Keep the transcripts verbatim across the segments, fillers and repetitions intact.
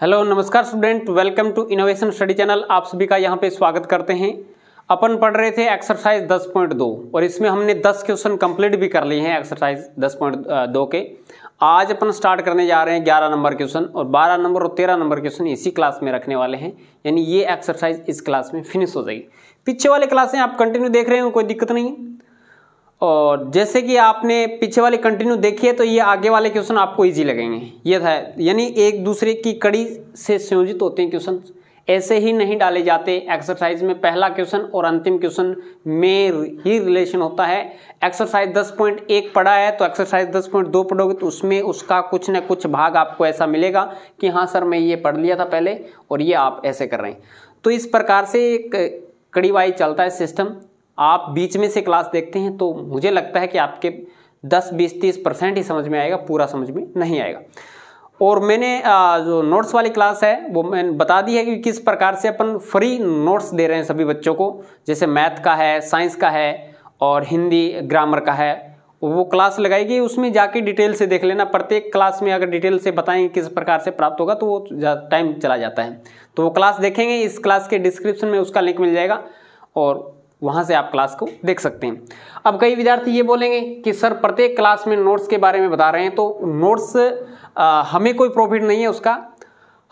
Hello नमस्कार student, welcome to innovation study channel. आप सभी का यहाँ पे स्वागत करते हैं। अपन पढ़ रहे थे एक्सरसाइज दस पॉइंट दो और इसमें हमने दस क्वेश्चन कंप्लीट भी कर लिए हैं एक्सरसाइज दस पॉइंट दो के। आज अपन स्टार्ट करने जा रहे हैं ग्यारह नंबर क्वेश्चन और बारह नंबर और तेरह नंबर क्वेश्चन इसी क्लास में रखने वाले हैं, यानी ये एक्सरसाइज इस क्लास में फिनिश हो जाएगी। पीछे वाले क्लासें आप कंटिन्यू देख रहे हो, कोई दिक्कत नहीं है। और जैसे कि आपने पीछे वाले कंटिन्यू देखिए तो ये आगे वाले क्वेश्चन आपको इजी लगेंगे। ये था, यानी एक दूसरे की कड़ी से संयोजित होते हैं क्वेश्चन, ऐसे ही नहीं डाले जाते। एक्सरसाइज में पहला क्वेश्चन और अंतिम क्वेश्चन में ही रिलेशन होता है। एक्सरसाइज दस पॉइंट एक पढ़ा है तो एक्सरसाइज दस पॉइंट दो पढ़ोगे तो उसमें उसका कुछ ना कुछ भाग आपको ऐसा मिलेगा कि हाँ सर मैं ये पढ़ लिया था पहले और ये आप ऐसे कर रहे हैं। तो इस प्रकार से एक कड़ी वाई चलता है सिस्टम। आप बीच में से क्लास देखते हैं तो मुझे लगता है कि आपके दस बीस तीस परसेंट ही समझ में आएगा, पूरा समझ में नहीं आएगा। और मैंने जो नोट्स वाली क्लास है वो मैंने बता दी है कि किस प्रकार से अपन फ्री नोट्स दे रहे हैं सभी बच्चों को, जैसे मैथ का है, साइंस का है और हिंदी ग्रामर का है। वो क्लास लगाई गई, उसमें जाके डिटेल से देख लेना। प्रत्येक क्लास में अगर डिटेल से बताएंगे किस प्रकार से प्राप्त होगा तो वो टाइम चला जाता है। तो वो क्लास देखेंगे, इस क्लास के डिस्क्रिप्शन में उसका लिंक मिल जाएगा और वहाँ से आप क्लास को देख सकते हैं। अब कई विद्यार्थी ये बोलेंगे कि सर प्रत्येक क्लास में नोट्स के बारे में बता रहे हैं तो नोट्स हमें कोई प्रॉफिट नहीं है उसका।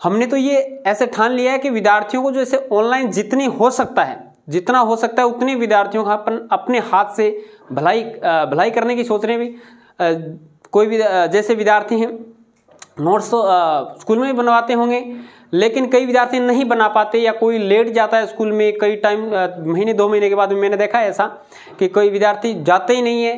हमने तो ये ऐसे ठान लिया है कि विद्यार्थियों को जैसे ऑनलाइन जितनी हो सकता है, जितना हो सकता है उतने विद्यार्थियों का अपन अपने हाथ से भलाई भलाई करने की सोच रहे हैं। भी कोई भी जैसे विद्यार्थी हैं नोट्स तो स्कूल में भी बनवाते होंगे, लेकिन कई विद्यार्थी नहीं बना पाते या कोई लेट जाता है स्कूल में। कई टाइम महीने दो महीने के बाद मैंने देखा है ऐसा कि कोई विद्यार्थी जाते ही नहीं है,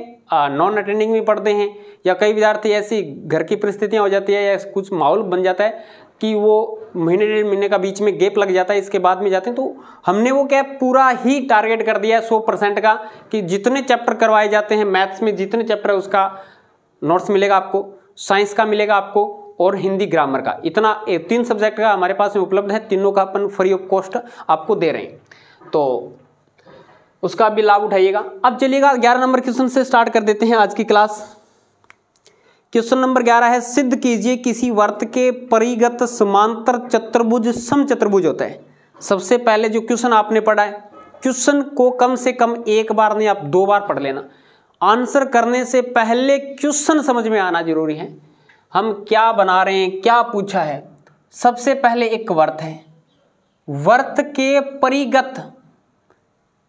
नॉन अटेंडिंग में पढ़ते हैं, या कई विद्यार्थी ऐसी घर की परिस्थितियां हो जाती है या कुछ माहौल बन जाता है कि वो महीने डेढ़ महीने का बीच में गैप लग जाता है, इसके बाद में जाते हैं। तो हमने वो क्या पूरा ही टारगेट कर दिया है सौ परसेंट का कि जितने चैप्टर करवाए जाते हैं मैथ्स में, जितने चैप्टर है उसका नोट्स मिलेगा आपको, साइंस का मिलेगा आपको और हिंदी ग्रामर का। इतना तीन सब्जेक्ट का हमारे पास में उपलब्ध है, तीनों का अपन फ्री ऑफ कॉस्ट आपको दे रहे हैं, तो उसका भी लाभ उठाइएगा। अब चलिएगा ग्यारह नंबर क्वेश्चन से स्टार्ट कर देते हैं आज की क्लास। क्वेश्चन नंबर ग्यारह है, सिद्ध कीजिए किसी वर्त के परिगत समांतर चतुर्भुज समचतुर्भुज होता है। सबसे पहले जो क्वेश्चन आपने पढ़ा है, क्वेश्चन को कम से कम एक बार नहीं आप दो बार पढ़ लेना। आंसर करने से पहले क्वेश्चन समझ में आना जरूरी है, हम क्या बना रहे हैं, क्या पूछा है। सबसे पहले एक वर्त है, वर्त के परिगत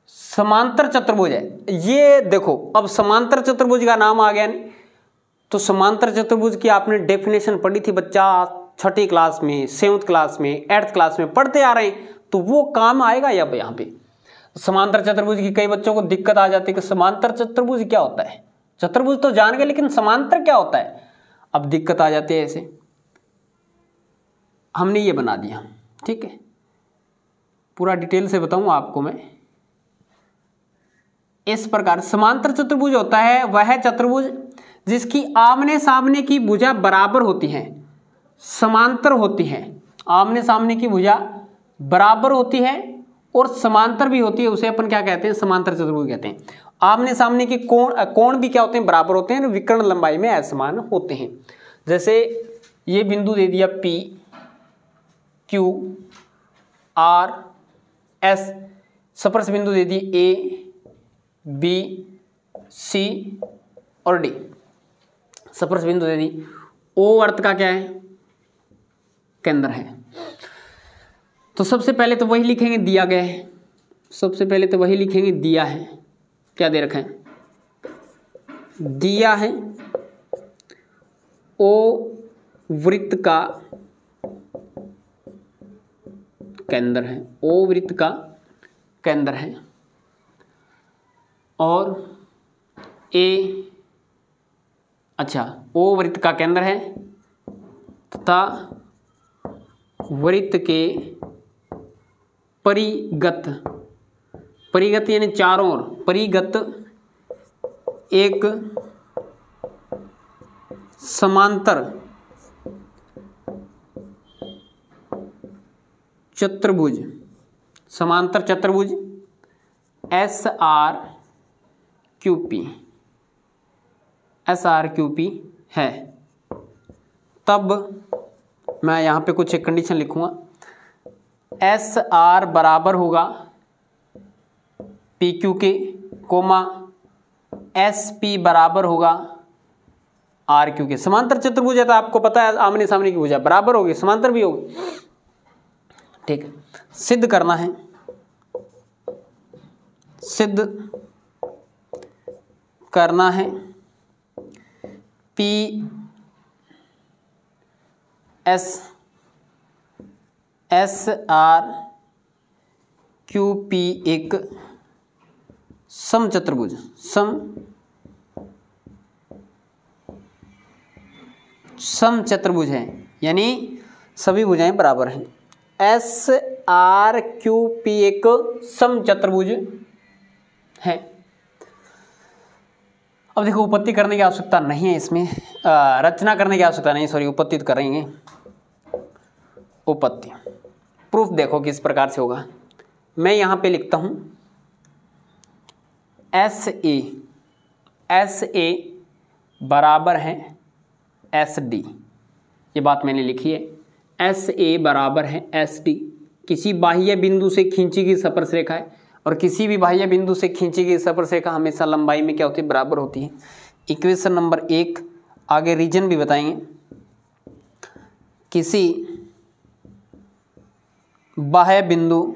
समांतर चतुर्भुज है। ये देखो, अब समांतर चतुर्भुज का नाम आ गया नहीं तो समांतर चतुर्भुज की आपने डेफिनेशन पढ़ी थी बच्चा छठी क्लास में, सेवंथ क्लास में, एट्थ क्लास में पढ़ते आ रहे हैं तो वो काम आएगा। अब यहाँ पे समांतर चतुर्भुज की कई बच्चों को दिक्कत आ जाती है कि समांतर चतुर्भुज क्या होता है। चतुर्भुज तो जान गए लेकिन समांतर क्या होता है, अब दिक्कत आ जाती है। ऐसे हमने ये बना दिया, ठीक है। पूरा डिटेल से बताऊं आपको मैं, इस प्रकार समांतर चतुर्भुज होता है वह चतुर्भुज जिसकी आमने सामने की भुजा बराबर होती है, समांतर होती है। आमने सामने की भुजा बराबर होती है और समांतर भी होती है, उसे अपन क्या कहते हैं, समांतर चतुर्भुज कहते हैं। आमने सामने के कोण कोण भी क्या होते हैं, बराबर होते हैं, विकर्ण लंबाई में असमान होते हैं। जैसे ये बिंदु दे दिया P, Q, R, S, स्पर्श बिंदु दे दिए A, B, C और D, स्पर्श बिंदु दे दी। O अर्थ का क्या है, केंद्र है। तो सबसे पहले तो वही लिखेंगे दिया गया है, सबसे पहले तो वही लिखेंगे दिया है, क्या दे रखा है, दिया है। ओ वृत्त का केंद्र है, ओ वृत्त का केंद्र है और ए, अच्छा ओ वृत्त का केंद्र है तथा वृत्त के परिगत, परिगत यानी चारों ओर, परिगत एक समांतर चतुर्भुज, समांतर चतुर्भुज S R Q P, S R Q P है। तब मैं यहाँ पे कुछ एक कंडीशन लिखूँगा, एस आर बराबर होगा पी क्यू के, कोमा एस पी बराबर होगा आर क्यू के। समांतर चतुर्भुज है तो आपको पता है आमने सामने की भुजा बराबर होगी, समांतर भी होगी। ठीक है, सिद्ध करना है, सिद्ध करना है P S S R Q P एक समचतुर्भुज सम समचतुर्भुज है, यानी सभी भुजाएं बराबर हैं। एस आर क्यू पी एक समचतुर्भुज है। अब देखो उपपत्ति करने की आवश्यकता नहीं है इसमें, आ, रचना करने की आवश्यकता नहीं, सॉरी उपपत्ति तो करेंगे। उपपत्ति प्रूफ देखो किस प्रकार से होगा। मैं यहाँ पे लिखता हूँ एस ए, एस ए बराबर है एस डी, ये बात मैंने लिखी है। एस ए बराबर है एस डी, किसी बाह्य बिंदु से खींची गई स्पर्श रेखा है, और किसी भी बाह्य बिंदु से खींची गई स्पर्श रेखा हमेशा लंबाई में क्या होती है, बराबर होती है। इक्वेशन नंबर एक, आगे रीजन भी बताएंगे। किसी बाह्य बिंदु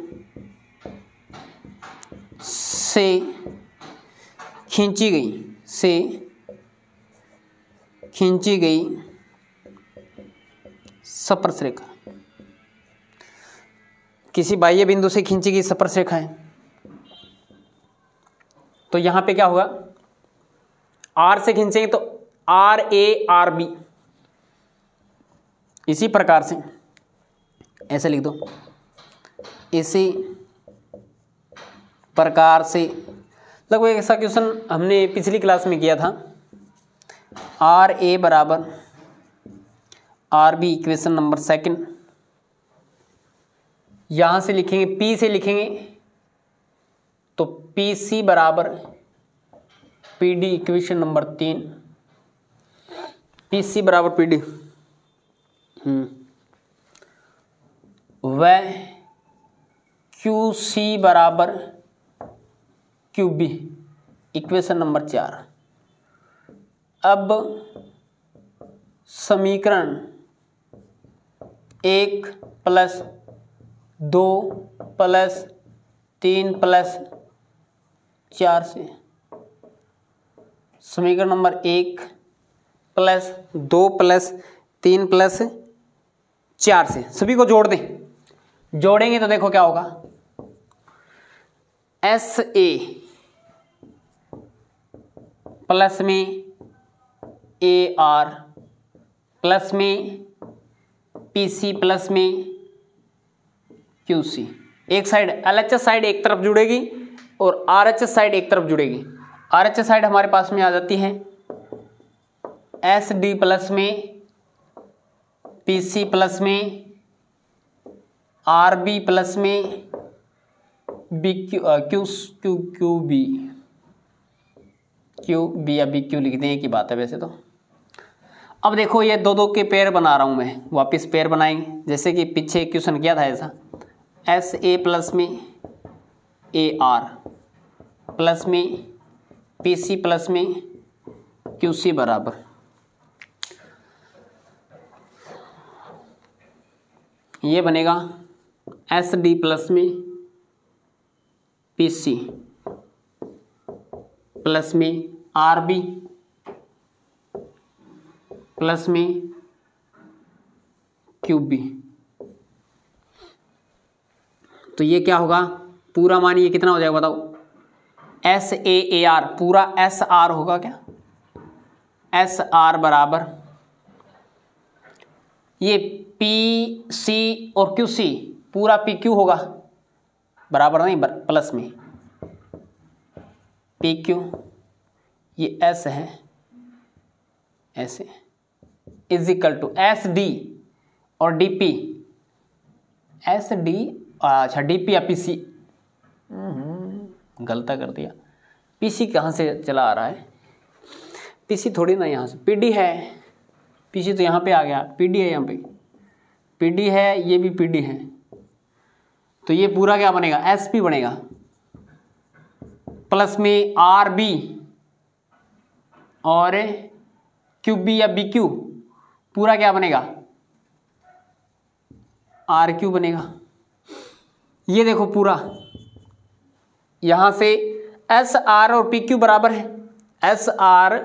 से खींची गई से खींची गई स्पर्श रेखा, किसी बाह्य बिंदु से खींची गई स्पर्श रेखा है, तो यहाँ पे क्या होगा, आर से खींचेंगे तो आर ए आर बी। इसी प्रकार से ऐसे लिख दो, इसी प्रकार से। लगभग ऐसा क्वेश्चन हमने पिछली क्लास में किया था, आर ए बराबर R B, equation number second. यहाँ से लिखेंगे, पी से लिखेंगे तो पी सी बराबर पी डी, इक्वेशन नंबर तीन। पी सी बराबर पी डी व क्यू सी बराबर क्यू बी, इक्वेशन नंबर चार। अब समीकरण एक प्लस दो प्लस तीन प्लस चार से, समीकरण नंबर एक प्लस दो प्लस तीन प्लस चार से सभी को जोड़ दें। जोड़ेंगे तो देखो क्या होगा, एस ए प्लस में ए आर प्लस में पी सी प्लस में क्यू सी। एक side L H S side एक तरफ जुड़ेगी और आर एच एस साइड एक तरफ जुड़ेगी। आर एच एस साइड हमारे पास में आ जाती है एस डी प्लस में पी सी प्लस में आर बी प्लस में B Q Q Q Q B Q B या बी क्यू लिख दें, एक ही बात है वैसे तो। अब देखो ये दो दो के पेयर बना रहा हूँ मैं, वापस पेयर बनाएंगे जैसे कि पीछे क्वेश्चन किया था ऐसा, एस ए प्लस में ए आर प्लस में पी सी प्लस में क्यू सी बराबर। ये बनेगा एस डी प्लस में पी सी प्लस में आर बी प्लस में क्यू बी। तो ये क्या होगा, पूरा मानिए कितना हो जाएगा बताओ, एस ए ए आर पूरा एस आर होगा क्या, एस आर बराबर ये पी सी और क्यू सी पूरा पी क्यू होगा, बराबर नहीं बर, प्लस में पी क्यू, ये एस है ऐसे, is equal to S D और डी पी, एस डी अच्छा डी पी या पी सी, गलता कर दिया, पी सी कहाँ से चला आ रहा है, पी सी थोड़ी ना यहाँ से, पी डी है, पी सी तो यहाँ पे आ गया, पी डी है यहाँ पे, पीडी है, ये भी पीडी है, तो ये पूरा क्या बनेगा, एसपी बनेगा, प्लस में आरबी और क्यूबी या बीक्यू, पूरा क्या बनेगा, आरक्यू बनेगा। ये देखो पूरा यहां से एस आर और पी क्यू बराबर है, एस आर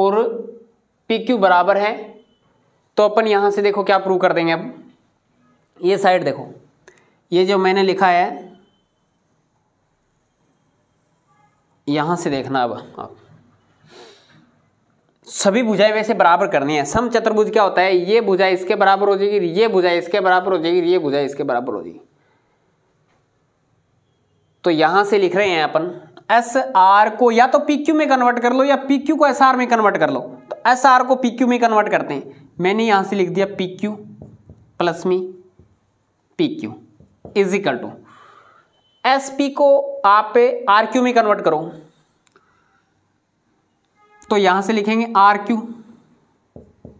और पी क्यू बराबर है, तो अपन यहाँ से देखो क्या प्रूव कर देंगे। अब ये साइड देखो, ये जो मैंने लिखा है यहाँ से देखना, अब आप सभी भुजाएं वैसे बराबर करनी है। सम चतुर्भुज क्या होता है, ये भुजा इसके बराबर हो जाएगी, ये भुजा इसके बराबर हो जाएगी, ये भुजा इसके बराबर हो जाएगी। तो यहाँ से लिख रहे हैं अपन एस आर को या तो पी क्यू में कन्वर्ट कर लो या पी क्यू को एस आर में कन्वर्ट कर लो। तो एस आर को पी क्यू में कन्वर्ट करते हैं, मैंने यहाँ से लिख दिया पी क्यू प्लस में P Q is equal to S P को आप आर क्यू में कन्वर्ट करो, तो यहाँ से लिखेंगे आर क्यू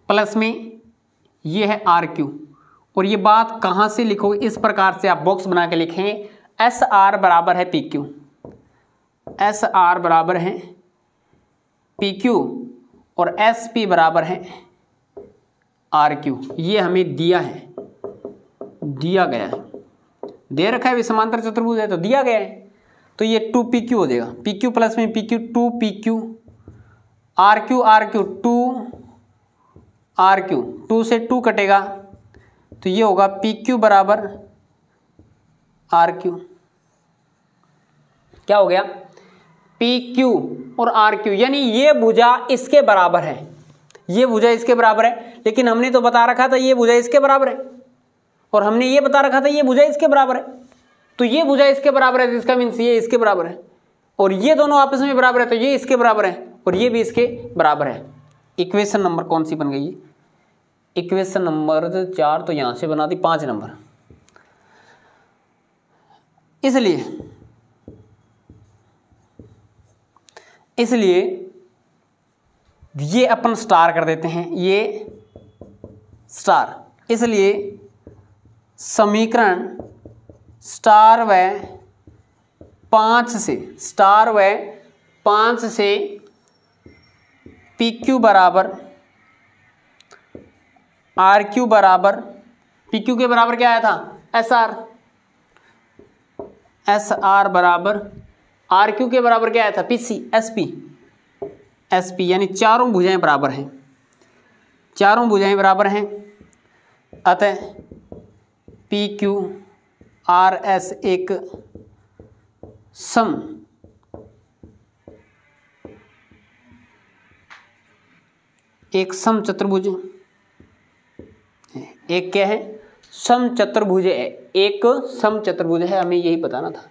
प्लस में ये है आर क्यू। और ये बात कहाँ से लिखोगे, इस प्रकार से आप बॉक्स बना के लिखेंगे एस आर बराबर है पी क्यू, एस आर बराबर है पी क्यू और एस पी बराबर है आर क्यू। ये हमें दिया है, दिया गया है, दे रखा है, भी समांतर चतुर्भुज है तो दिया गया है। तो ये टू पी क्यू हो जाएगा, पी क्यू प्लस में P Q two P Q R Q R Q two R Q, two से टू कटेगा तो ये होगा पी क्यू बराबर आर क्यू। क्या हो गया, पी क्यू और आर क्यू, यानी ये भुजा इसके बराबर है, ये भुजा इसके बराबर है, लेकिन हमने तो बता रखा था ये भुजा इसके बराबर है, और हमने ये बता रखा था ये भुजा इसके बराबर है, तो ये भुजा इसके बराबर है, जिसका मीन्स ये इसके बराबर है, और ये दोनों आपस में बराबर है, तो ये इसके बराबर है और ये भी इसके बराबर है। इक्वेशन नंबर कौन सी बन गई है, इक्वेशन नंबर चार, तो यहाँ से बना दी पाँच नंबर। इसलिए इसलिए ये अपन स्टार कर देते हैं, ये स्टार, इसलिए समीकरण स्टार व पाँच से स्टार व पाँच से पी क्यू बराबर आर क्यू बराबर, पी क्यू के बराबर क्या आया था, एस आर, एस आर बराबर आर क्यू के बराबर क्या आया था, P C, S P, S P, यानी चारों भुजाएं बराबर हैं, चारों भुजाएं बराबर हैं, अतः पी क्यू आर एस एक सम एक सम चतुर्भुज, एक क्या है, सम चतुर्भुज है, एक सम चतुर्भुज है, हमें यही बताना था।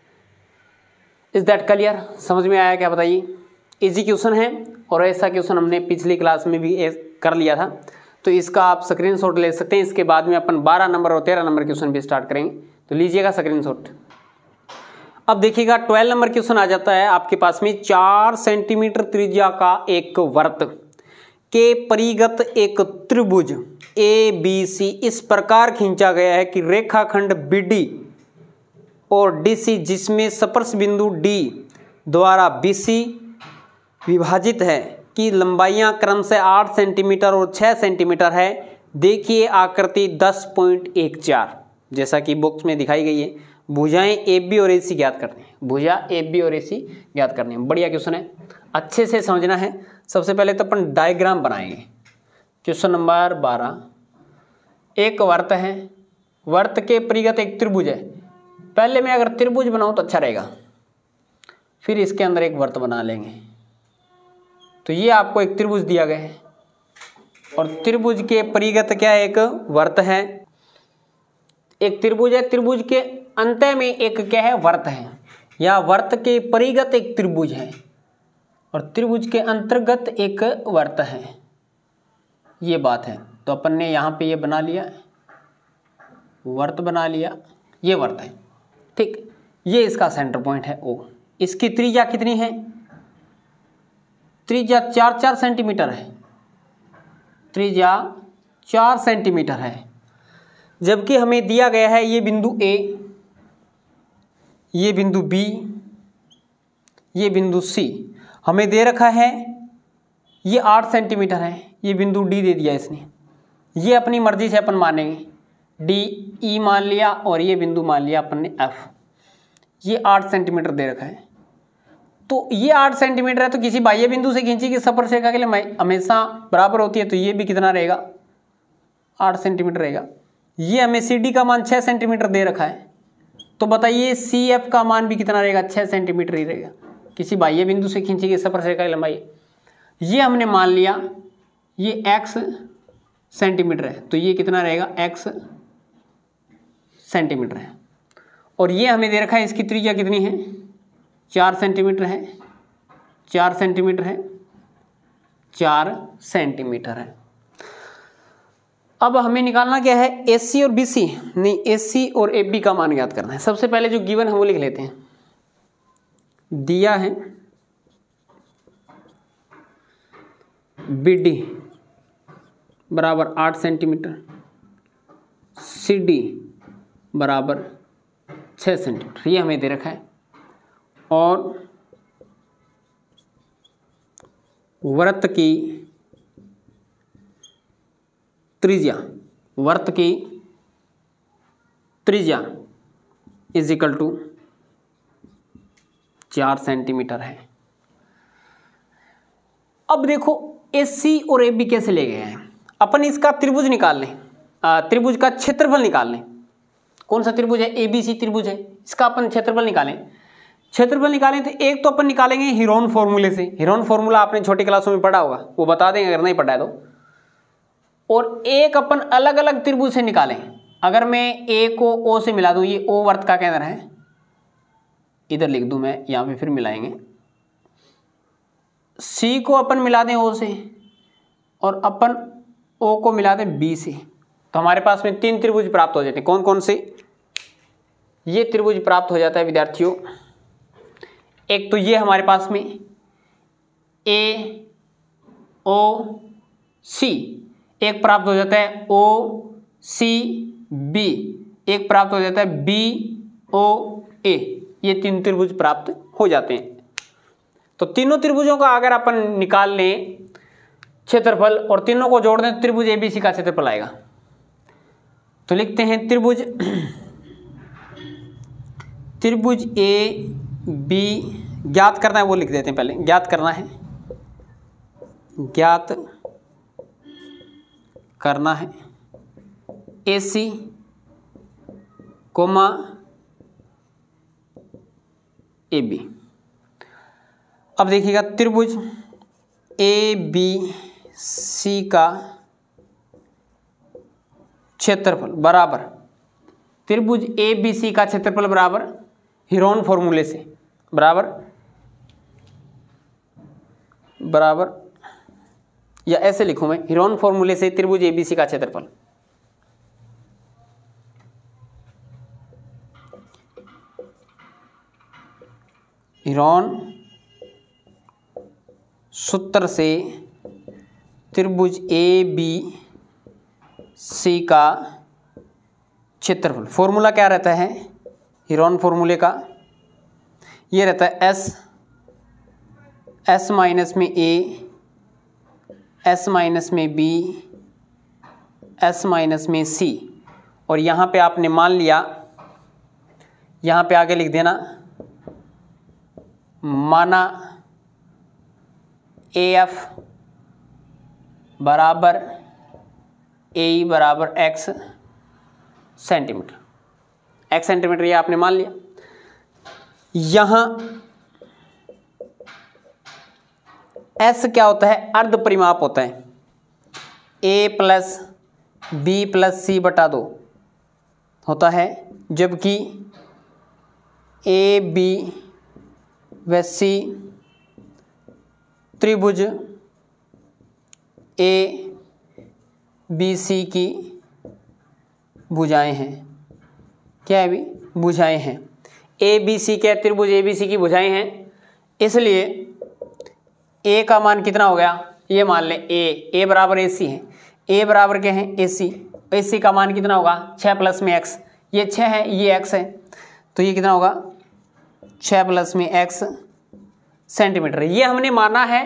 इज दैट क्लियर, समझ में आया क्या, बताइए। इजी क्वेश्चन है और ऐसा क्वेश्चन हमने पिछली क्लास में भी कर लिया था, तो इसका आप स्क्रीनशॉट ले सकते हैं। इसके बाद में अपन बारह नंबर और तेरह नंबर क्वेश्चन भी स्टार्ट करेंगे, तो लीजिएगा स्क्रीनशॉट। अब देखिएगा ट्वेल्व नंबर क्वेश्चन आ जाता है आपके पास में, चार सेंटीमीटर त्रिज्या का एक वृत्त के परिगत एक त्रिभुज ए बी सी इस प्रकार खींचा गया है कि रेखाखंड बी डी और डी सी जिसमें स्पर्श बिंदु डी द्वारा बी सी विभाजित है कि लंबाइयां क्रम से आठ सेंटीमीटर और छः सेंटीमीटर है। देखिए आकृति दस पॉइंट एक चार जैसा कि बॉक्स में दिखाई गई है, भुजाएं ए बी और ए सी ज्ञात करनी है, भुजा ए बी और ए सी ज्ञात करनी है। बढ़िया क्वेश्चन है, अच्छे से समझना है। सबसे पहले तो अपन डायग्राम बनाएंगे। क्वेश्चन नंबर बारह, एक वर्त है, वर्त के परिगत एक त्रिभुज है। पहले मैं अगर त्रिभुज बनाऊँ तो अच्छा रहेगा, फिर इसके अंदर एक वर्त बना लेंगे। तो ये आपको एक त्रिभुज दिया गया है और त्रिभुज के परिगत क्या है, एक वर्त है, एक त्रिभुज है, त्रिभुज के अंत में एक क्या है, वर्त है, या वर्त के परिगत एक त्रिभुज है और त्रिभुज के अंतर्गत एक वर्त है, ये बात है। तो अपन ने यहाँ पे ये बना लिया, वर्त बना लिया, ये वर्त है, ठीक। ये इसका सेंटर पॉइंट है ओ। इसकी त्रिज्या कितनी है, त्रिज्या चार चार सेंटीमीटर है, त्रिज्या चार सेंटीमीटर है। जबकि हमें दिया गया है ये बिंदु ए, ये बिंदु बी, ये बिंदु सी, हमें दे रखा है ये आठ सेंटीमीटर है, ये बिंदु डी दे दिया इसने, ये अपनी मर्जी से अपन मानेंगे, डी ई मान लिया और ये बिंदु मान लिया अपन ने एफ, ये आठ सेंटीमीटर दे रखा है। तो ये आठ सेंटीमीटर है तो किसी बाह्य बिंदु से खींची कि सपर रेखा के लिए हमेशा बराबर होती है, तो ये भी कितना रहेगा आठ सेंटीमीटर रहेगा। ये हमें सी डी का मान छः सेंटीमीटर दे रखा है, तो बताइए सी एफ का मान भी कितना रहेगा, छः सेंटीमीटर ही रहेगा, किसी बाह्य बिंदु से खींची गई सपर रेखा की लंबाई, ये हमने मान लिया ये एक्स सेंटीमीटर है, तो ये कितना रहेगा एक्स सेंटीमीटर है। और ये हमें दे रखा है इसकी त्रिज्या कितनी है, चार सेंटीमीटर है, चार सेंटीमीटर है, चार सेंटीमीटर है। अब हमें निकालना क्या है, ए सी और बी सी नहीं ए सी और ए बी का मान ज्ञात करना है। सबसे पहले जो गिवन है वो लिख लेते हैं, दिया है बी डी बराबर आठ सेंटीमीटर, सी डी बराबर छः सेंटीमीटर, ये हमें दे रखा है, और वृत्त की त्रिज्या, वृत्त की त्रिज्या इज इक्वल टू चार सेंटीमीटर है। अब देखो ए सी और ए बी कैसे ले गए हैं, अपन इसका त्रिभुज निकाल लें, त्रिभुज का क्षेत्रफल निकाल लें, कौन सा त्रिभुज है, ए बी सी त्रिभुज है, इसका अपन क्षेत्रफल निकालें, क्षेत्रफल निकालें तो एक तो अपन निकालेंगे हीरोन फॉर्मूले से, हीरोन फॉर्मूला आपने छोटी क्लासों में पढ़ा होगा, वो बता देंगे अगर नहीं पढ़ा है तो, और एक अपन अलग अलग त्रिभुज से निकालें। अगर मैं ए को ओ से मिला दूं, ये ओ वर्त का केंद्र है, इधर लिख दूं मैं, यहाँ पे फिर मिलाएंगे, सी को अपन मिला दें ओ से और अपन ओ को मिला दें बी से, तो हमारे पास में तीन त्रिभुज प्राप्त हो जाते हैं। कौन कौन से ये त्रिभुज प्राप्त हो जाता है विद्यार्थियों, एक तो ये हमारे पास में ए ओ सी एक प्राप्त हो जाता है, ओ सी बी एक प्राप्त हो जाता है, बी ओ ए, ये तीन त्रिभुज प्राप्त हो जाते हैं। तो तीनों त्रिभुजों का अगर अपन निकाल लें क्षेत्रफल और तीनों को जोड़ दें तो त्रिभुज एबीसी का क्षेत्रफल आएगा। तो लिखते हैं त्रिभुज त्रिभुज ए बी, ज्ञात करना है वो लिख देते हैं पहले, ज्ञात करना है, ज्ञात करना है ए सी कोमा ए बी। अब देखिएगा त्रिभुज ए बी सी का क्षेत्रफल बराबर, त्रिभुज ए बी सी का क्षेत्रफल बराबर हीरोन फॉर्मूले से बराबर बराबर या ऐसे लिखूं मैं, हीरोन फॉर्मूले से त्रिभुज ए बी सी का क्षेत्रफल, हीरोन सूत्र से त्रिभुज ए बी सी का क्षेत्रफल, फॉर्मूला क्या रहता है हीरोन फॉर्मूले का, ये रहता है एस, एस माइनस में ए, एस माइनस में बी, एस माइनस में सी, और यहाँ पे आपने मान लिया, यहाँ पे आगे लिख देना माना ए एफ बराबर ए बराबर एक्स सेंटीमीटर, एक्स सेंटीमीटर ये आपने मान लिया। यहाँ एस क्या होता है, अर्ध परिमाप होता है, A plus B plus C बटा दो होता है, जबकि ए बी व सी त्रिभुज ए बी सी की भुजाएं हैं, क्या है अभी, भुजाएं हैं, ए बी सी के त्रिभुज ए बी सी की भुजाएं हैं, इसलिए ए का मान कितना हो गया, ये मान लें ए, ए बराबर ए सी है, ए बराबर क्या है ए सी, अस्सी का मान कितना होगा, छः प्लस में एक्स, ये छः है ये एक्स है, तो ये कितना होगा छः प्लस में एक्स सेंटीमीटर। ये हमने माना है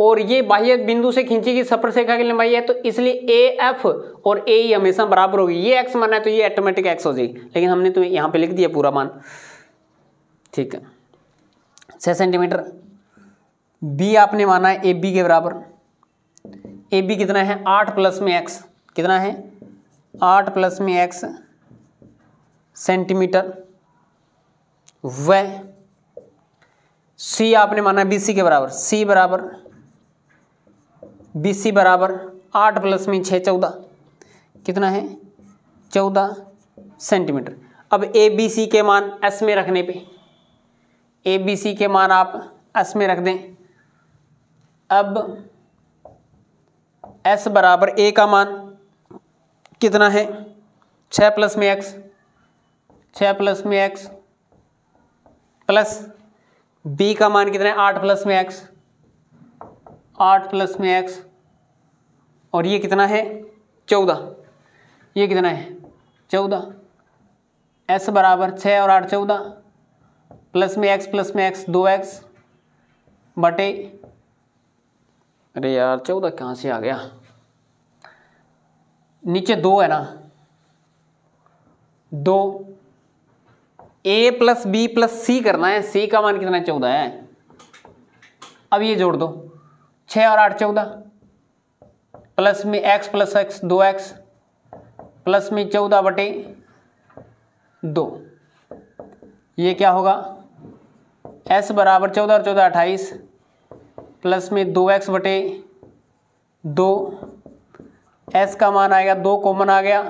और ये बाह्य बिंदु से खींची गई सफर रेखा की लंबाई है, तो इसलिए ए एफ और ए ई हमेशा बराबर होगी। ये एक्स माना है तो ये ऑटोमेटिक एक्स हो जाएगी, लेकिन हमने तो यहाँ पे लिख दिया पूरा मान, ठीक है। छः सेंटीमीटर बी आपने माना है ए बी के बराबर, ए बी कितना है आठ प्लस में एक्स, कितना है आठ प्लस में एक्स सेंटीमीटर। व सी आपने माना बी सी के बराबर, सी बराबर बी सी बराबर आठ प्लस में छः चौदह, कितना है चौदह सेंटीमीटर। अब ए बी सी के मान एस में रखने पे, ए बी सी के मान आप एस में रख दें। अब एस बराबर ए का मान कितना है छः प्लस में एक्स, छः प्लस में एक्स प्लस बी का मान कितना है आठ प्लस में एक्स, आठ प्लस में एक्स, और ये कितना है चौदह, ये कितना है चौदह। एस बराबर छः और आठ चौदह प्लस में एक्स प्लस में एक्स दो एक्स बटे, अरे यार चौदह कहाँ से आ गया, नीचे दो है ना, दो। A plus B plus C करना है, सी का मान कितना है चौदह है। अब ये जोड़ दो, छः और आठ चौदह प्लस में एक्स प्लस एक्स दो एक्स प्लस में चौदह बटे दो, ये क्या होगा एस बराबर चौदह और चौदह अट्ठाईस प्लस में दो एक्स बटे दो। एस का मान आएगा दो कॉमन आ गया,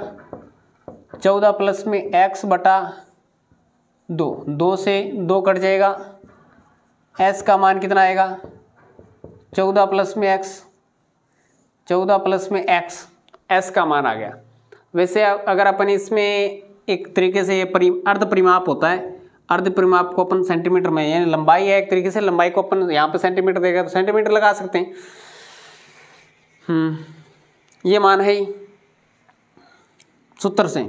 चौदह प्लस में एक्स बटा दो, दो से दो कट जाएगा, एस का मान कितना आएगा चौदह प्लस में एक्स, चौदह प्लस में एक्स, एस का मान आ गया। वैसे अगर अपन इसमें एक तरीके से ये अर्ध परिमाप होता है, अर्ध परिमाप को अपन सेंटीमीटर में, यानी लंबाई है एक तरीके से, लंबाई को अपन यहाँ पे सेंटीमीटर देगा तो सेंटीमीटर लगा सकते हैं। हम्म ये मान है सूत्र से,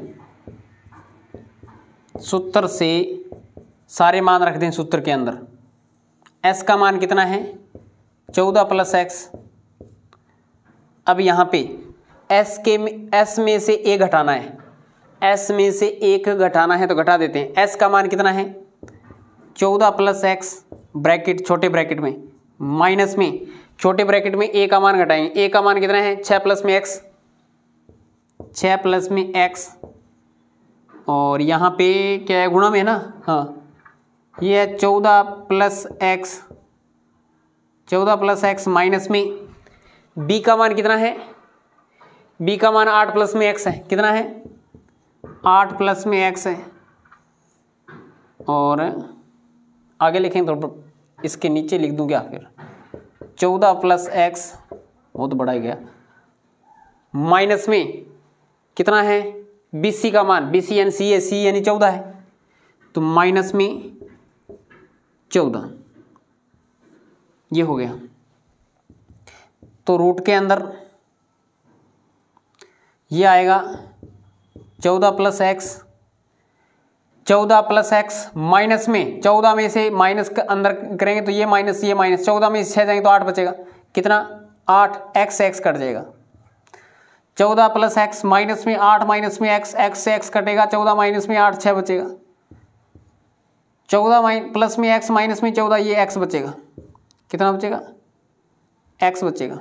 सूत्र से सारे मान रख दें सूत्र के अंदर। एस का मान कितना है चौदह प्लस एक्स। अब यहाँ पे एस के एस में से ए घटाना है, एस में से एक घटाना है तो घटा देते हैं। एस का मान कितना है चौदह प्लस एक्स ब्रैकेट छोटे ब्रैकेट में माइनस में छोटे ब्रैकेट में ए का मान घटाएंगे, ए का मान कितना है छः प्लस में एक्स, छः प्लस में एक्स, और यहाँ पे क्या है गुणा में है ना, हाँ ये है चौदह प्लस एक्स, चौदह प्लस एक्स माइनस में। बी का मान कितना है, बी का मान आठ प्लस में एक्स है, कितना है आठ प्लस में एक्स है, और आगे लिखें तो इसके नीचे लिख दूँ क्या फिर चौदह प्लस एक्स, बहुत बड़ा ही गया, माइनस में कितना है बी सी का मान, बी सी यानी सी है, सी यानी चौदह है, तो माइनस में चौदह, ये हो गया। तो रूट के अंदर ये आएगा चौदह प्लस एक्स, चौदह प्लस एक्स माइनस में, चौदह में से माइनस के अंदर करेंगे तो ये माइनस ये माइनस, चौदह में से छः जाएंगे तो आठ बचेगा, कितना आठ, एक्स एक्स कट जाएगा, चौदह प्लस एक्स माइनस में आठ माइनस में एक्स, एक्स से एक्स कटेगा, चौदह माइनस में आठ छः बचेगा, चौदह माइन प्लस में एक्स माइनस में चौदह, ये एक्स बचेगा, कितना बचेगा एक्स बचेगा।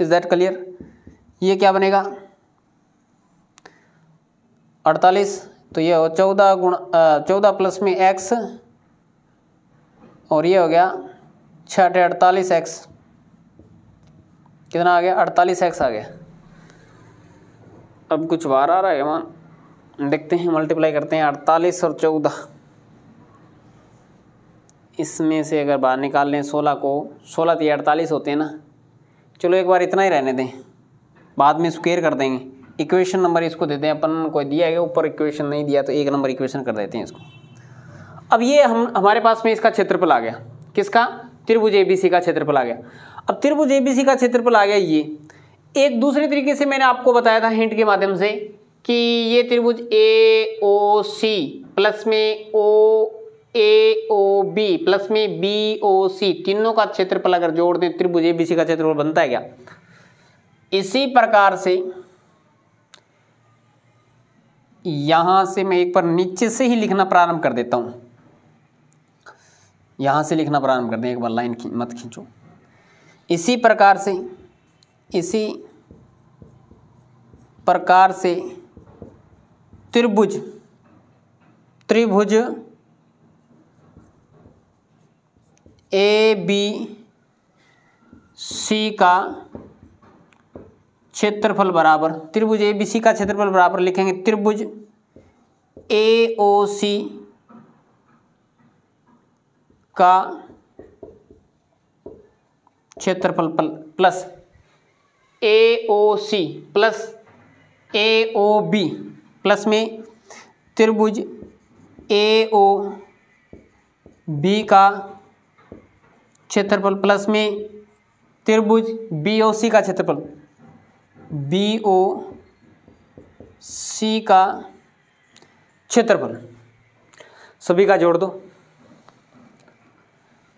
Is that clear. ये क्या बनेगा अड़तालीस, तो ये हो चौदह गुण चौदह प्लस में एक्स, और ये हो गया छः अठे अड़तालीस एक्स, कितना आ गया अड़तालीस एक्स आ गया। अब कुछ बार आ रहा है मान, देखते हैं मल्टीप्लाई करते हैं अड़तालीस और चौदह, इसमें से अगर बाहर निकाल लें सोलह को, सोलह तो ये अड़तालीस होते हैं ना, चलो एक बार इतना ही रहने दें, बाद में स्क्वायर कर देंगे। इक्वेशन नंबर इसको देते हैं अपन, कोई दिया है ऊपर इक्वेशन नहीं दिया तो एक नंबर इक्वेशन कर देते हैं इसको। अब ये हम हमारे पास में इसका क्षेत्रफल आ गया, किसका त्रिभुज एबीसी का क्षेत्रफल आ गया। अब त्रिभुज एबीसी का क्षेत्रफल आ गया, ये एक दूसरे तरीके से मैंने आपको बताया था हिंट के माध्यम से कि ये त्रिभुज ए ओ सी प्लस में O A O B plus में बी ओ सी तीनों का क्षेत्रफल अगर जोड़ दें त्रिभुज ए बी सी का क्षेत्रफल बनता है क्या। इसी प्रकार से यहां से मैं एक पर नीचे से ही लिखना प्रारंभ कर देता हूं, यहां से लिखना प्रारंभ कर दें, एक बार लाइन मत खींचो। इसी प्रकार से इसी प्रकार से त्रिभुज त्रिभुज ए बी सी का क्षेत्रफल बराबर, त्रिभुज ए बी सी का क्षेत्रफल बराबर लिखेंगे त्रिभुज ए ओ सी का क्षेत्रफल plus A O C plus A O B plus में त्रिभुज ए ओ बी का क्षेत्रफल प्लस में त्रिभुज बी ओ सी का क्षेत्रफल बी ओ सी का क्षेत्रफल सभी का जोड़ दो।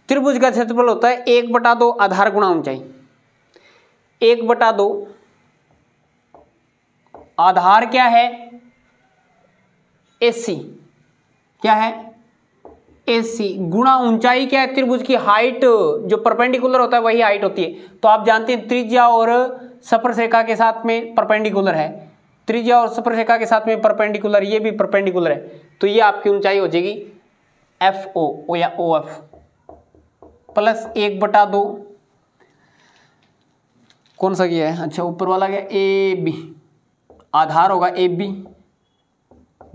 त्रिभुज का क्षेत्रफल होता है एक बटा दो आधार गुणा ऊंचाई, एक बटा दो आधार क्या है एसी, क्या है एसी गुणा ऊंचाई क्या है त्रिभुज की हाइट जो परपेंडिकुलर होता है वही हाइट होती है। तो आप जानते हैं त्रिज्या और स्पर्शरेखा के साथ में परपेंडिकुलर है, त्रिज्या और स्पर्शरेखा के साथ में परपेंडिकुलर, ये भी परपेंडिकुलर है तो ये आपकी ऊंचाई हो जाएगी एफ ओ या ओ एफ प्लस एक बटा दो कौन सा गया है, अच्छा ऊपर वाला गया ए बी, आधार होगा ए बी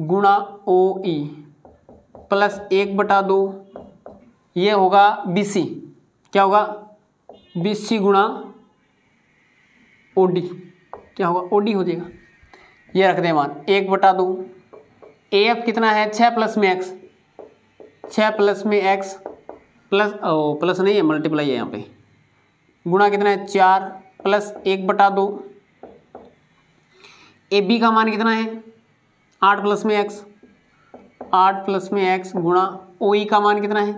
गुणा ओ ई प्लस एक बटा दो ये होगा बी सी, क्या होगा बी सी गुणा ओ डी, क्या होगा ओ डी हो जाएगा, ये रख दें मान एक बटा दो। ए एफ कितना है छः प्लस में एक्स, छः प्लस में एक्स प्लस ओ प्लस नहीं है मल्टीप्लाई है यहाँ पे, गुणा कितना है चार प्लस एक बटा दो। ए बी का मान कितना है आठ प्लस में एक्स, आठ प्लस में एक्स गुणा ओ ई का मान कितना है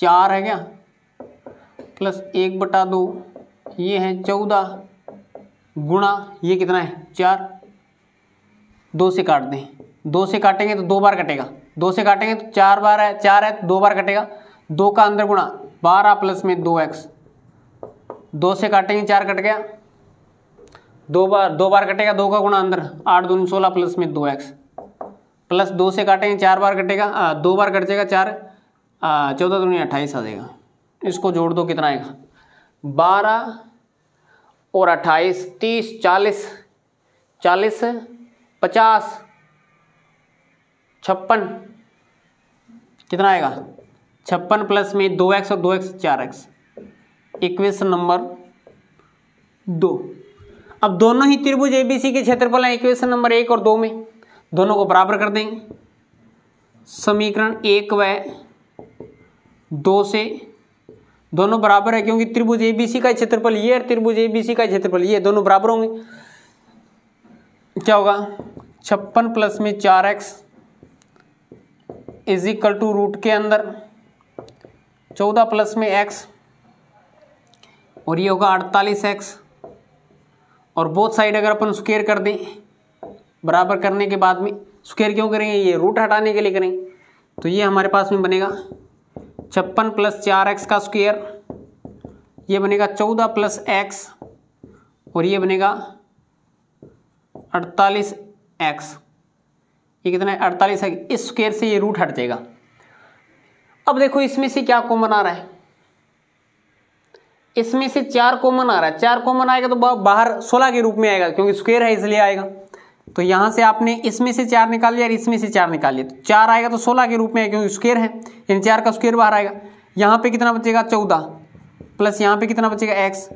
चार है क्या प्लस एक बटा दो ये है चौदह गुणा ये कितना है चार, दो से काट दें, दो से काटेंगे तो दो बार कटेगा, दो से काटेंगे तो चार बार है, चार है तो दो बार कटेगा, दो का अंदर गुणा बारह प्लस में दो एक्स, दो से काटेंगे चार कट गया, दो बार दो बार कटेगा, दो का गुणा अंदर आठ दूनी सोलह प्लस में दो एक्स प्लस दो से काटेंगे चार बार कटेगा, आ, दो बार कट जाएगा चार चौदह दूनी अट्ठाईस आ जाएगा। इसको जोड़ दो कितना आएगा बारह और अट्ठाईस तीस चालीस चालीस पचास छप्पन कितना आएगा छप्पन प्लस में दो एक्स और दो एक्स चार एक्स, इक्वेशन नंबर दो। अब दोनों ही त्रिभुज एबीसी के क्षेत्रफल हैं इक्वेशन नंबर एक और दो में, दोनों को बराबर कर देंगे समीकरण एक व दो से, दोनों बराबर है क्योंकि त्रिभुज एबीसी का क्षेत्रफल ये और त्रिभुज एबीसी का क्षेत्रफल ये दोनों बराबर होंगे। क्या होगा छप्पन प्लस में चार X is equal to root के अंदर चौदह प्लस में एक्स और ये होगा अड़तालीस एक्स और बोथ साइड अगर अपन स्क्वायर कर दें बराबर करने के बाद में, स्क्वायर क्यों करेंगे ये रूट हटाने के लिए करेंगे, तो ये हमारे पास में बनेगा छप्पन प्लस चार एक्स का स्क्वायर, ये बनेगा चौदह प्लस एक्स और ये बनेगा अड़तालीस एक्स, ये कितना है अड़तालीस है, इस स्क्वायर से ये रूट हट जाएगा। अब देखो इसमें से क्या कॉमन आ रहा है, इसमें से चार कॉमन आ रहा है, चार कॉमन आएगा तो बाहर सोलह के रूप में आएगा क्योंकि स्क्वायर है इसलिए आएगा, तो यहाँ से आपने इसमें से चार निकाल लिया और इसमें से चार निकाल लिया तो चार आएगा तो सोलह के रूप में आएगा क्योंकि स्क्वायर है, यानी चार का स्क्वायर बाहर आएगा। यहाँ पे कितना बचेगा चौदह प्लस यहाँ पे कितना बचेगा एक्स,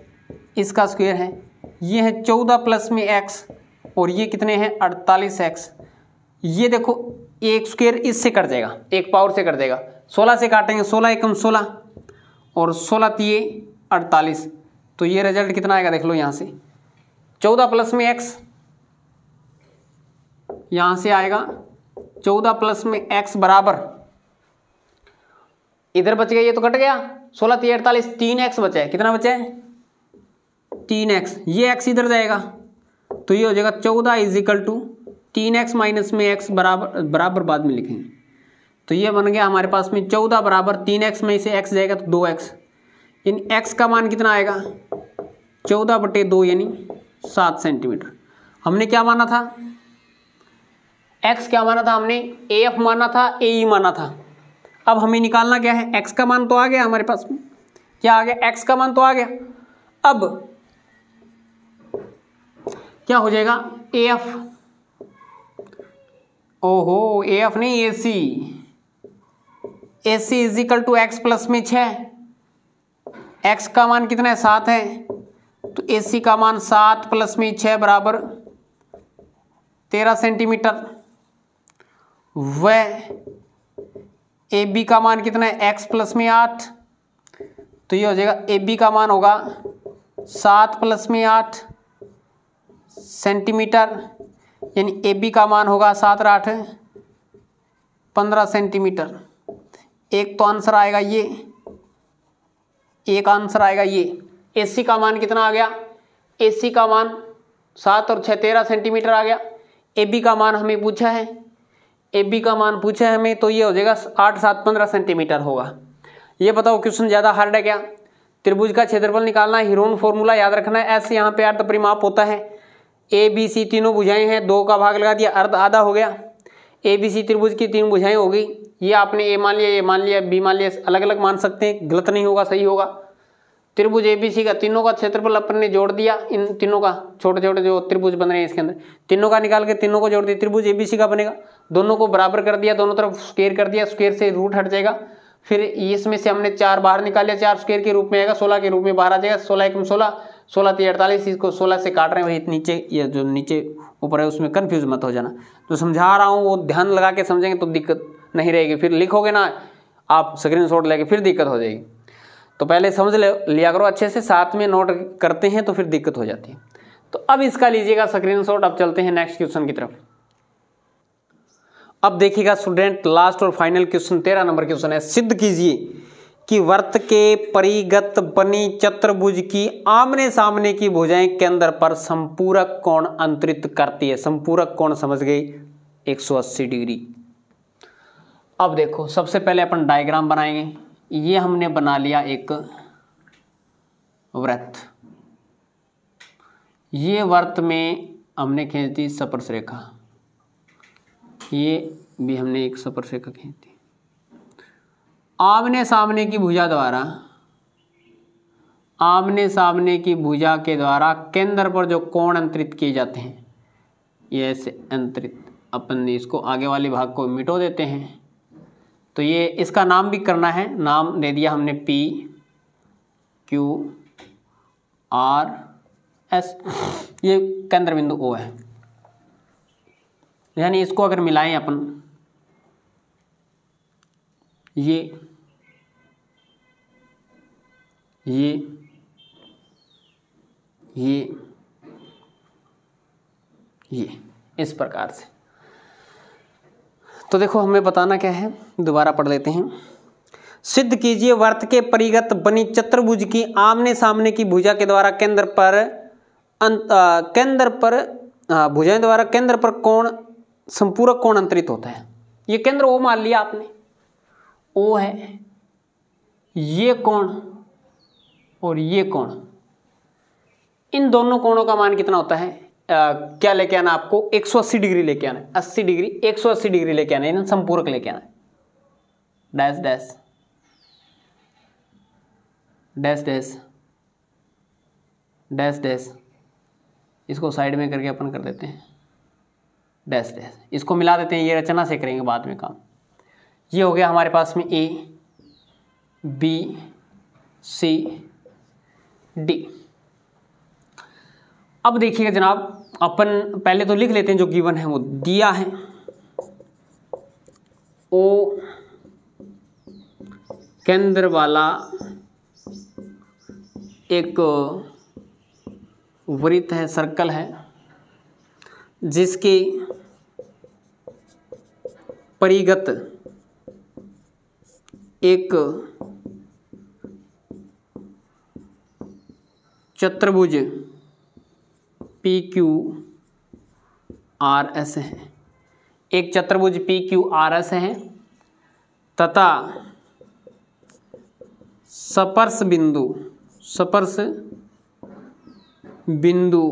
इसका स्क्वायर है ये है चौदह प्लस में एक्स और ये कितने हैं अड़तालीस एक्स, ये देखो एक स्क्वायर इससे कट जाएगा एक पावर से कट जाएगा, सोलह से काटेंगे सोलह एकम सोलह और सोलह तीये अड़तालीस, तो ये रिजल्ट कितना आएगा देख लो यहाँ से चौदह प्लस में एक्स यहां से आएगा, चौदह प्लस में एक्स बराबर, इधर बच गया ये तो कट गया, सोलह तीन अड़तालीस, तीन एक्स बचा है, कितना बचा है तीन एक्स, ये एक्स इधर जाएगा तो ये हो जाएगा चौदह इज इक्वल टू तीन एक्स माइनस में एक्स बराबर, बराबर बाद में लिखेंगे, तो ये बन गया हमारे पास में चौदह बराबर तीन एक्स में से एक्स जाएगा तो दो एक्स, इन एक्स का मान कितना आएगा चौदह बटे दो यानी सात सेंटीमीटर। हमने क्या माना था एक्स, क्या माना था हमने ए एफ माना था, ए ई माना था, अब हमें निकालना क्या है, एक्स का मान तो आ गया हमारे पास में, क्या आ गया एक्स का मान तो आ गया, अब क्या हो जाएगा ए एफ, ओहो ए एफ नहीं A C, A C is equal to X plus में छः, एक्स का मान कितना है सात है, तो ए सी का मान सात प्लस में छः बराबर तेरह सेंटीमीटर, वह ए बी का मान कितना है एक्स प्लस में आठ, तो ये हो जाएगा ए बी का मान होगा सात प्लस में आठ सेंटीमीटर, यानी ए बी का मान होगा सात आठ पंद्रह सेंटीमीटर। एक तो आंसर आएगा ये, एक आंसर आएगा ये। ए सी का मान कितना आ गया, ए सी का मान सात और छः तेरह सेंटीमीटर आ गया, ए बी का मान हमें पूछा है, ए बी का मान पूछा है हमें, तो ये हो जाएगा आठ सात पंद्रह सेंटीमीटर होगा। ये बताओ क्वेश्चन ज़्यादा हार्ड है क्या, त्रिभुज का क्षेत्रफल निकालना है, हीरोन फॉर्मूला याद रखना है, एस यहाँ पे अर्ध परिमाप होता है, ए बी सी तीनों भुजाएं हैं, दो का भाग लगा दिया अर्ध आधा हो गया, ए बी सी त्रिभुज की तीन भुजाएं हो गई, ये आपने ए मान लिया, ये मान लिया, बी मान लिया, अलग अलग मान सकते हैं, गलत नहीं होगा सही होगा। त्रिभुज ए बी सी का तीनों का क्षेत्रफल अपन ने जोड़ दिया, इन तीनों का छोटे छोटे जो त्रिभुज बन रहे हैं इसके अंदर तीनों का निकाल के तीनों को जोड़ दिया, त्रिभुज ए बी सी का बनेगा, दोनों को बराबर कर दिया, दोनों तरफ स्क्वायर कर दिया, स्क्वायर से रूट हट जाएगा, फिर इसमें से हमने चार बाहर निकाले, चार स्क्वायर के रूप में आएगा, सोलह के रूप में बाहर आ जाएगा, सोलह एक में सोलह, सोलह तीन अड़तालीस, इसको सोलह से काट रहे हैं, वही नीचे या जो नीचे ऊपर है उसमें कन्फ्यूज मत हो जाना, जो समझा रहा हूँ वो ध्यान लगा के समझेंगे तो दिक्कत नहीं रहेगी, फिर लिखोगे ना आप स्क्रीन शॉट लेके फिर दिक्कत हो जाएगी, तो पहले समझ ले लिया करो अच्छे से, साथ में नोट करते हैं तो फिर दिक्कत हो जाती है। तो अब इसका लीजिएगा स्क्रीनशॉट, अब चलते हैं नेक्स्ट क्वेश्चन की तरफ। अब देखिएगा स्टूडेंट लास्ट और फाइनल क्वेश्चन तेरह नंबर क्वेश्चन है, सिद्ध कीजिए कि वर्त के परिगत बनी चतुर्भुज की आमने सामने की भुजाएं केंद्र पर संपूरक कोण अंतरित करती है। संपूरक कोण समझ गए एक सौ अस्सी डिग्री। अब देखो सबसे पहले अपन डायग्राम बनाएंगे, ये हमने बना लिया एक वृत्त, ये वृत्त में हमने खींच दी स्पर्श रेखा, ये भी हमने एक स्पर्श रेखा खींच दी, आमने सामने की भुजा द्वारा, आमने सामने की भुजा के द्वारा केंद्र पर जो कोण अंतरित किए जाते हैं, ये ऐसे अंतरित, अपन इसको आगे वाले भाग को मिटो देते हैं, तो ये इसका नाम भी करना है, नाम दे दिया हमने P Q R S, ये केंद्र बिंदु O है, यानी इसको अगर मिलाएं अपन, ये ये ये ये इस प्रकार से, तो देखो हमें बताना क्या है, दोबारा पढ़ लेते हैं। सिद्ध कीजिए वर्त के परिगत बनी चतुर्भुज की आमने सामने की भुजा के द्वारा केंद्र पर केंद्र पर भुजाएं द्वारा केंद्र पर कोण संपूरक कोण अंतरित होता है। ये केंद्र ओ मान लिया आपने, ओ है, ये कोण और ये कोण, इन दोनों कोणों का मान कितना होता है, आ, क्या लेके आना आपको एक सौ अस्सी डिग्री लेके आना है, अस्सी डिग्री एक सौ अस्सी डिग्री लेके आना है, यानी संपूरक लेके आना है, dash dash dash dash dash dash, इसको साइड में करके अपन कर देते हैं, डैश डैश इसको मिला देते हैं, ये रचना से करेंगे बाद में काम। ये हो गया हमारे पास में ए बी सी डी। अब देखिएगा जनाब, अपन पहले तो लिख लेते हैं जो गिवन है वो दिया है, ओ केंद्र वाला एक वृत्त है, सर्कल है, जिसकी परिगत एक चतुर्भुज पी क्यू आर एस है, एक चतुर्भुज पी क्यू आर एस है तथा स्पर्श बिंदु स्पर्श बिंदु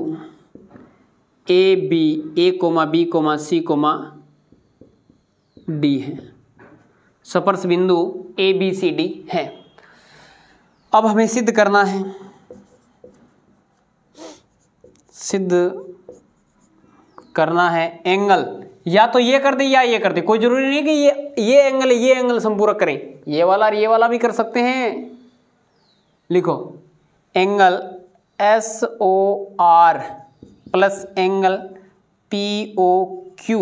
A B A comma B comma C comma D है, स्पर्श बिंदु ए बी सी डी है। अब हमें सिद्ध करना है, सिद्ध करना है एंगल, या तो ये कर दे या ये कर दे, कोई जरूरी नहीं कि ये ये एंगल ये एंगल संपूरक करें, ये वाला और ये वाला भी कर सकते हैं। लिखो angle S O R plus angle P O Q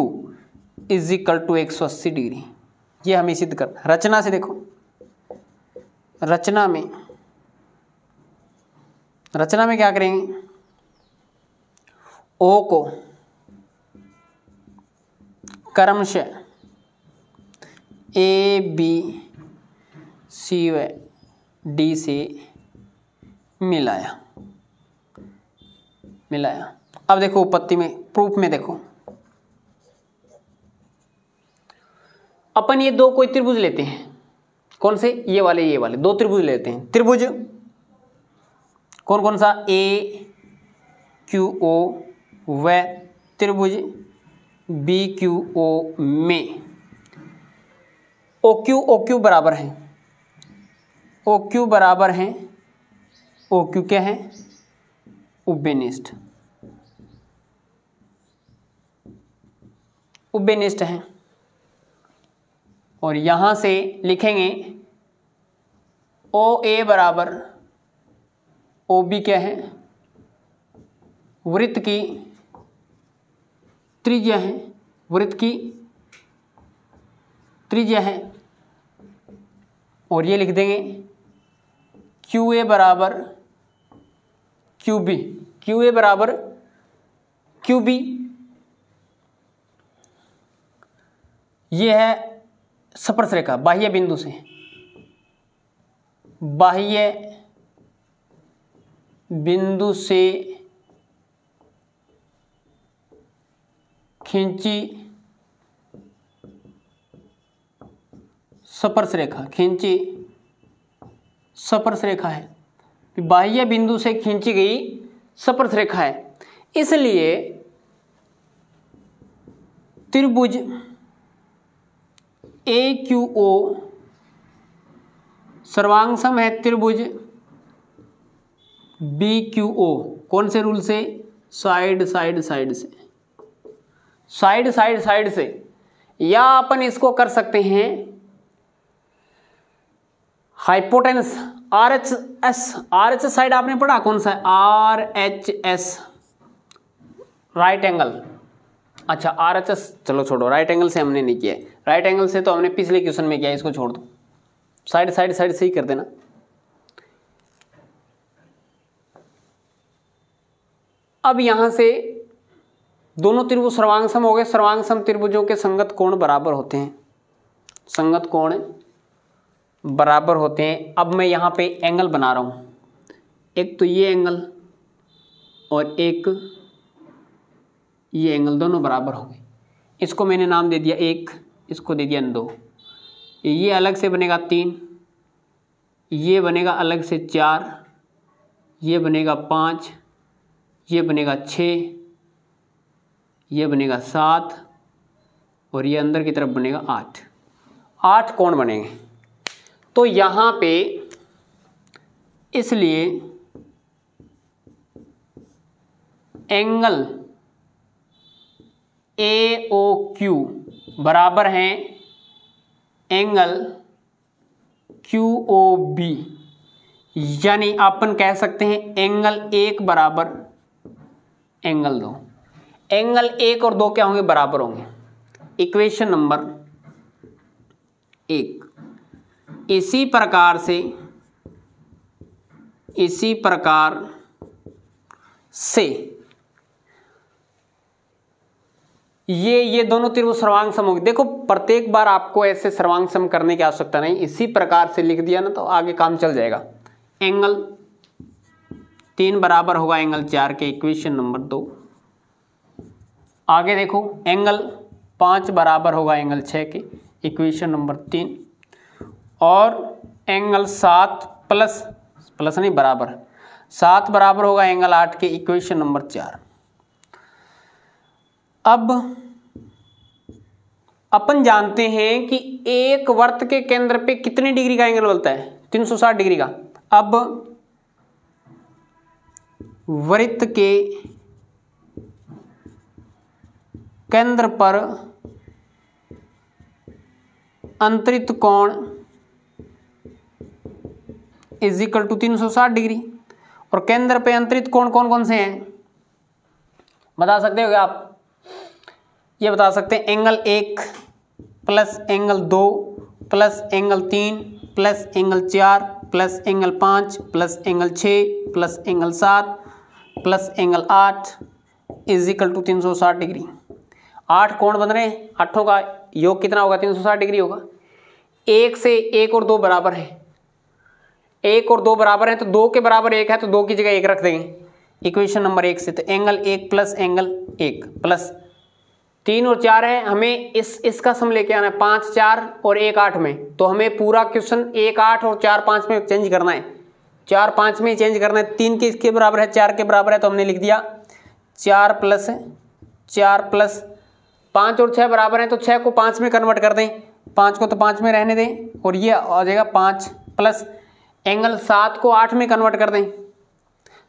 is equal to एक सौ अस्सी डिग्री, ये हमें सिद्ध करना। रचना से देखो, रचना में रचना में क्या करेंगे, ओ को क्रमशः ए बी सी व डी से मिलाया मिलाया अब देखो उत्पत्ति में, प्रूफ में देखो, अपन ये दो कोई त्रिभुज लेते हैं, कौन से, ये वाले ये वाले दो त्रिभुज लेते हैं। त्रिभुज कौन कौन सा, ए क्यू ओ व त्रिभुज बी क्यू ओ में ओ क्यू ओ क्यू बराबर हैं, ओ क्यू बराबर हैं, ओ क्यू क्या है, उभयनिष्ठ उभयनिष्ठ हैं। और यहाँ से लिखेंगे ओ ए बराबर ओ बी क्या है, वृत्त की त्रिज्या है, वृत्त की त्रिज्या है। और ये लिख देंगे क्यू ए बराबर क्यू बी, क्यू ए बराबर क्यू बी, ये है स्पर्श रेखा बाह्य बिंदु से, बाह्य बिंदु से खींची स्पर्श रेखा, खींची स्पर्श रेखा है, बाह्य बिंदु से खींची गई स्पर्श रेखा है, इसलिए त्रिभुज ए क्यू ओ सर्वांगसम है त्रिभुज बी क्यू ओ, कौन से रूल से, साइड साइड साइड से साइड साइड साइड से, या अपन इसको कर सकते हैं hypotenuse R H S, R H S side आपने पढ़ा कौन सा है, R H S right angle, अच्छा आर एच एस चलो छोड़ो, राइट एंगल से हमने नहीं किया, राइट एंगल से तो हमने पिछले क्वेश्चन में किया, इसको छोड़ दो, साइड साइड साइड से ही कर देना। अब यहां से दोनों त्रिभुज सर्वांगसम हो गए, सर्वांगसम त्रिभुजों के संगत कोण बराबर होते हैं, संगत कोण बराबर होते हैं। अब मैं यहाँ पे एंगल बना रहा हूँ, एक तो ये एंगल और एक ये एंगल, दोनों बराबर हो गए। इसको मैंने नाम दे दिया एक, इसको दे दिया दो, ये अलग से बनेगा तीन, ये बनेगा अलग से चार, ये बनेगा पाँच, ये बनेगा छः, ये बनेगा सात और ये अंदर की तरफ बनेगा आठ, आठ कोण बनेंगे। तो यहाँ पे इसलिए एंगल ए ओ क्यू बराबर हैं एंगल क्यू ओ बी, यानी अपन कह सकते हैं एंगल एक बराबर एंगल दो, एंगल एक और दो क्या होंगे, बराबर होंगे। इक्वेशन नंबर एक। इसी प्रकार से इसी प्रकार से ये ये दोनों त्रिभुज सर्वांग सम होंगे। देखो प्रत्येक बार आपको ऐसे सर्वांग सम करने की आवश्यकता नहीं, इसी प्रकार से लिख दिया ना तो आगे काम चल जाएगा। एंगल तीन बराबर होगा एंगल चार के, इक्वेशन नंबर दो। आगे देखो एंगल पाँच बराबर होगा एंगल छः के, इक्वेशन नंबर तीन। और एंगल सात प्लस प्लस नहीं बराबर सात बराबर होगा एंगल आठ के, इक्वेशन नंबर चार। अब अपन जानते हैं कि एक वृत्त के केंद्र पे कितनी डिग्री का एंगल बनता है, तीन सौ साठ डिग्री का। अब वृत्त के केंद्र पर अंतरित कोण इज इक्वल टू तीन सौ साठ डिग्री, और केंद्र पे अंतरित कोण कौन कौन से हैं बता सकते हो क्या आप? ये बता सकते हैं एंगल एक प्लस एंगल दो प्लस एंगल तीन प्लस एंगल चार प्लस एंगल पाँच प्लस एंगल छः प्लस एंगल सात प्लस एंगल आठ इज इक्वल टू तीन सौ साठ डिग्री। आठ कोण बन रहे हैं, आठों का योग कितना होगा, तीन सौ साठ डिग्री होगा। एक से एक और दो बराबर है, एक और दो बराबर है तो दो के बराबर एक है तो दो की जगह एक रख देंगे, इक्वेशन नंबर एक से। तो एंगल एक प्लस एंगल एक प्लस तीन और चार है, हमें इस इसका सम लेके आना है, पाँच चार और एक आठ में। तो हमें पूरा क्वेश्चन एक आठ और चार पाँच में चेंज करना है, चार पाँच में चेंज करना है। तीन के इसके बराबर है, चार के बराबर है तो हमने लिख दिया चार प्लस चार प्लस पाँच और छः बराबर हैं तो छः को पाँच में कन्वर्ट कर दें, पाँच को तो पाँच में रहने दें, और ये आ जाएगा पाँच प्लस एंगल सात को आठ में कन्वर्ट कर दें,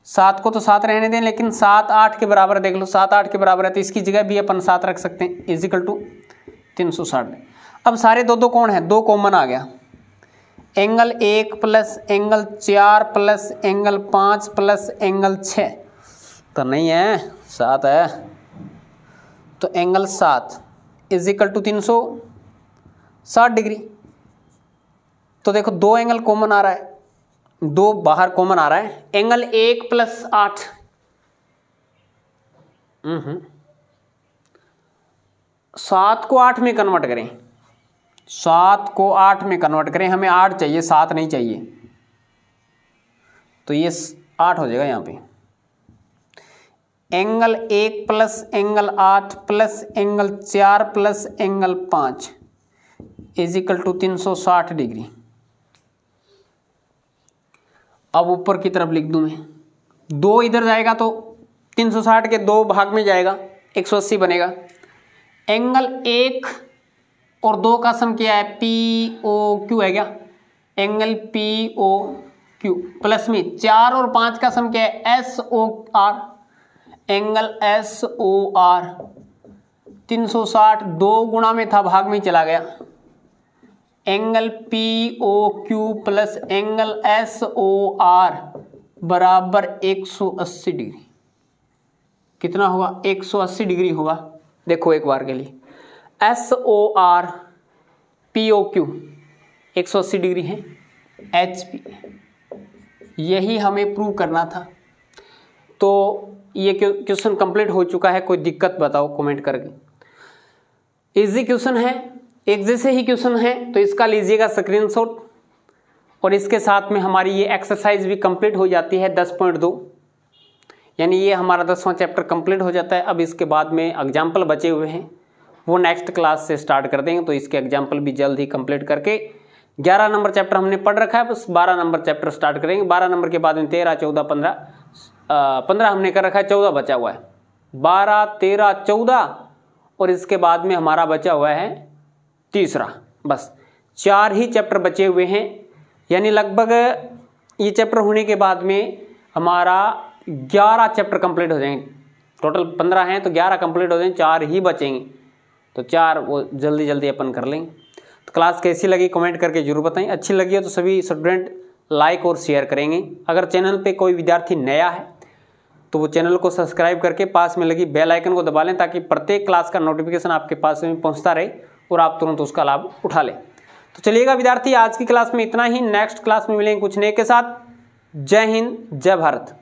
सात को तो सात रहने दें लेकिन सात आठ के बराबर, देख लो सात आठ के बराबर है तो इसकी जगह भी अपन सात रख सकते हैं, इज इक्वल टू तीन सौ साठ। अब सारे दो दो कोण हैं, दो कॉमन आ गया, एंगल एक प्लस एंगल चार प्लस एंगल पाँच प्लस एंगल छः तो नहीं है, सात है तो एंगल सात इज इक्वल टू तीन सौ साठ डिग्री। तो देखो दो एंगल कॉमन आ रहा है, दो बाहर कॉमन आ रहा है, एंगल एक प्लस आठ सात को आठ में कन्वर्ट करें, सात को आठ में कन्वर्ट करें, हमें आठ चाहिए सात नहीं चाहिए तो ये आठ हो जाएगा। यहाँ पे एंगल एक प्लस एंगल आठ प्लस एंगल चार प्लस एंगल पाँच इज इक्वल टू तीन सौ साठ डिग्री। अब ऊपर की तरफ लिख दूँ मैं, दो इधर जाएगा तो तीन सौ साठ के दो भाग में जाएगा, एक सौ अस्सी बनेगा। एंगल एक और दो का सम किया है, पी ओ क्यू है क्या, angle P O Q plus में चार और पाँच का सम किया है S O R, angle S O R तीन सौ साठ दो गुणा में था भाग में चला गया, angle P O Q plus angle S O R बराबर एक सौ अस्सी डिग्री। कितना होगा, एक सौ अस्सी डिग्री होगा। देखो एक बार के लिए S O R P O Q एक सौ अस्सी डिग्री है, एच पी यही हमें प्रूव करना था। तो ये क्वेश्चन कंप्लीट हो चुका है, कोई दिक्कत बताओ कमेंट करके। इजी क्वेश्चन है, एक जैसे ही क्वेश्चन है तो इसका लीजिएगा स्क्रीनशॉट, और इसके साथ में हमारी ये एक्सरसाइज भी कंप्लीट हो जाती है दस पॉइंट दो, यानी ये हमारा दसवां चैप्टर कंप्लीट हो जाता है। अब इसके बाद में एग्जाम्पल बचे हुए हैं वो नेक्स्ट क्लास से स्टार्ट कर देंगे, तो इसके एग्जाम्पल भी जल्द ही कंप्लीट करके ग्यारह नंबर चैप्टर हमने पढ़ रखा है, बस बारह नंबर चैप्टर स्टार्ट करेंगे। बारह नंबर के बाद में तेरह चौदह पंद्रह पंद्रह हमने कर रखा है, चौदह बचा हुआ है, बारह तेरह चौदह और इसके बाद में हमारा बचा हुआ है तीसरा। बस चार ही चैप्टर बचे हुए हैं, यानी लगभग ये चैप्टर होने के बाद में हमारा ग्यारह चैप्टर कंप्लीट हो जाएंगे। टोटल पंद्रह हैं तो ग्यारह कंप्लीट हो जाएंगे, चार ही बचेंगे तो चार वो जल्दी जल्दी अपन कर लेंगे। तो क्लास कैसी लगी कमेंट करके जरूर बताएं, अच्छी लगी हो तो सभी स्टूडेंट लाइक और शेयर करेंगे। अगर चैनल पर कोई विद्यार्थी नया है तो वो चैनल को सब्सक्राइब करके पास में लगी बेल आइकन को दबा लें, ताकि प्रत्येक क्लास का नोटिफिकेशन आपके पास में पहुँचता रहे और आप तुरंत उसका लाभ उठा लें। तो चलिएगा विद्यार्थी, आज की क्लास में इतना ही, नेक्स्ट क्लास में मिलेंगे कुछ नए के साथ। जय हिंद, जय भारत।